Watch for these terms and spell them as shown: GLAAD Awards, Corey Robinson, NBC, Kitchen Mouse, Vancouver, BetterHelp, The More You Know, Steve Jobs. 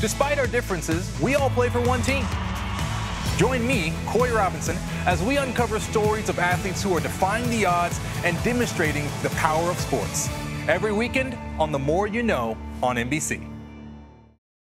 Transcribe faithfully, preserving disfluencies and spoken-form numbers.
Despite our differences, we all play for one team. Join me, Corey Robinson, as we uncover stories of athletes who are defying the odds and demonstrating the power of sports. Every weekend on The More You Know on N B C.